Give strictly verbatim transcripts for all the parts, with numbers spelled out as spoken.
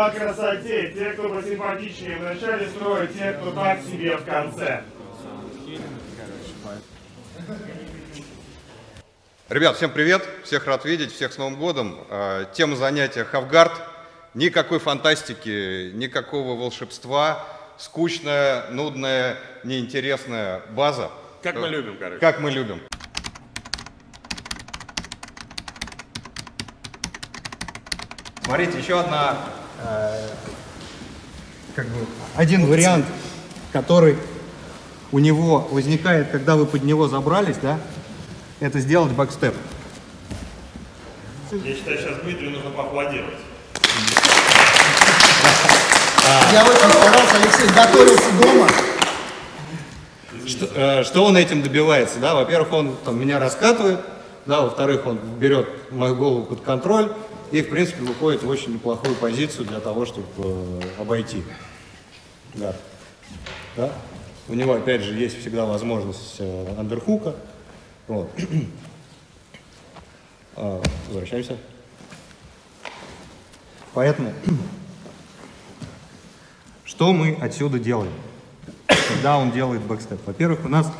по красоте. Те, кто посимпатичнее в начале строя, те, кто так себе в конце. Ребят, всем привет. Всех рад видеть, всех с Новым годом. Тема занятия Halfguard. Никакой фантастики, никакого волшебства. Скучная, нудная, неинтересная база. Как мы любим, короче. Как мы любим. Смотрите, еще одна, э, как бы, один вариант, который у него возникает, когда вы под него забрались, да, это сделать бэкстеп. Я считаю, сейчас Дмитрию нужно поаплодировать. Я очень старался, Алексей готовился дома. Что, э, что он этим добивается, да? Во-первых, он там, меня раскатывает, да, во-вторых, он берет мою голову под контроль и, в принципе, выходит в очень неплохую позицию для того, чтобы э, обойти. Да. Да? У него, опять же, есть всегда возможность э, андерхука. Вот. э, возвращаемся. Поэтому, что мы отсюда делаем? Когда он делает бэкстеп. Во-первых, у нас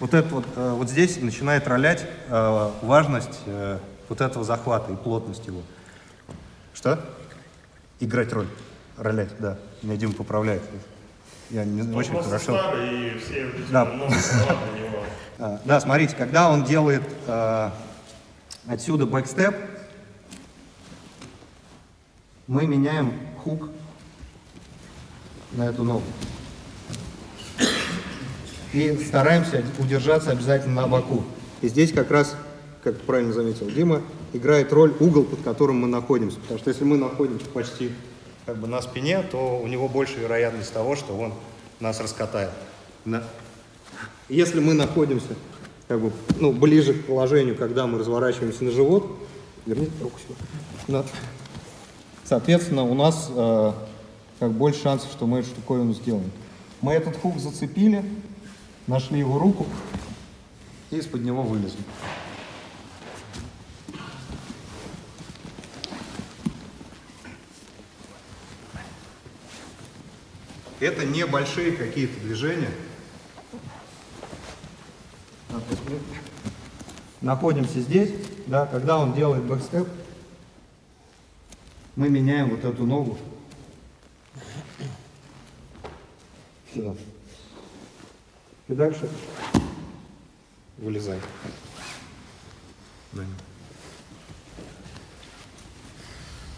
вот это вот, вот здесь начинает ролять важность вот этого захвата и плотность его. Что? Играть роль. Ролять, да. Меня Дима поправляет. Я не ну, очень хорошо. Старый, и все люди, да. Много на него. Да, смотрите, когда он делает отсюда бэкстеп, мы меняем хук на эту ногу. И стараемся удержаться обязательно на боку. И здесь как раз, как правильно заметил Дима, играет роль угол, под которым мы находимся. Потому что если мы находимся почти как бы на спине, то у него больше вероятность того, что он нас раскатает. Да. Если мы находимся как бы, ну, ближе к положению, когда мы разворачиваемся на живот, верните руку сюда. Да. Соответственно, у нас э, как больше шансов, что мы эту штуковину сделаем. Мы этот хук зацепили, нашли его руку и из-под него вылезли. Это небольшие какие-то движения. Находимся здесь, да, когда он делает бэкстеп, мы меняем вот эту ногу. Сюда. И дальше вылезай. Да.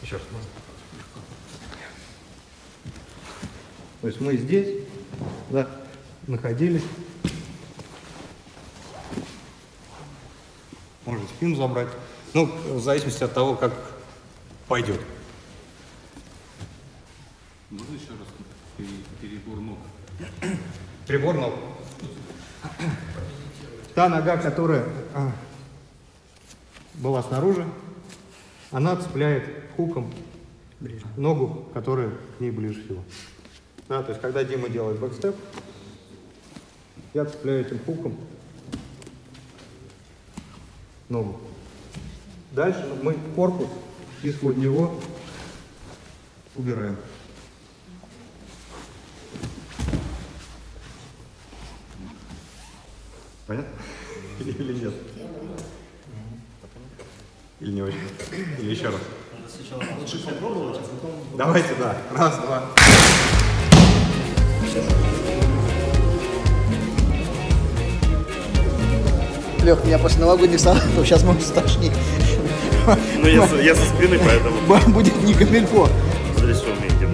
Еще раз. То есть мы здесь, да, находились. Можно спину забрать. Ну, в зависимости от того, как пойдет. Можно еще раз перебор ног? Перебор ног. Та нога, которая была снаружи, она цепляет хуком ногу, которая к ней ближе всего. Да, то есть, когда Дима делает бэкстеп, я цепляю этим хуком ногу. Дальше мы корпус из-под него убираем. Понятно? Или нет? Или не очень? Или еще раз? Лучше попробовать, а потом... Давайте, да. Раз, два. Лех, меня после новогодних салатов сейчас может стошнить. Ну, я, я со спины, поэтому... Будет не камилько. Смотри, что умеете.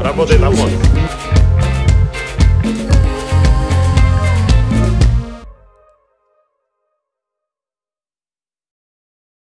Работает на мозг.